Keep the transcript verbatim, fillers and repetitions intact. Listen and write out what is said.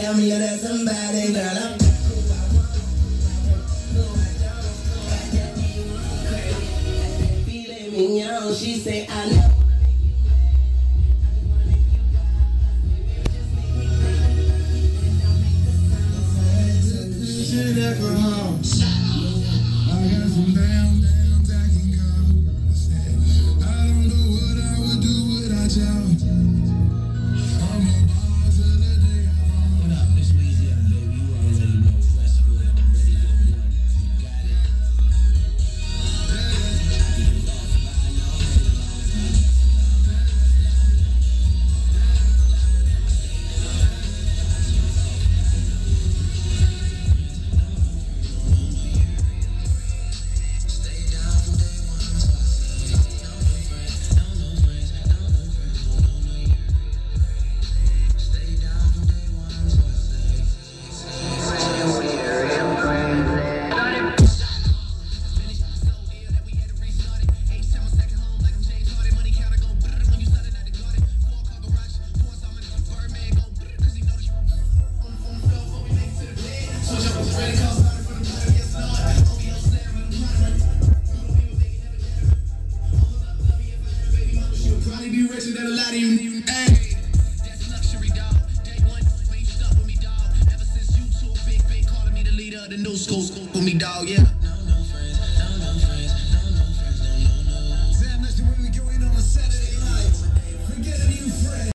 tell me that somebody, girl, I'm feeling mignon. She say, I know.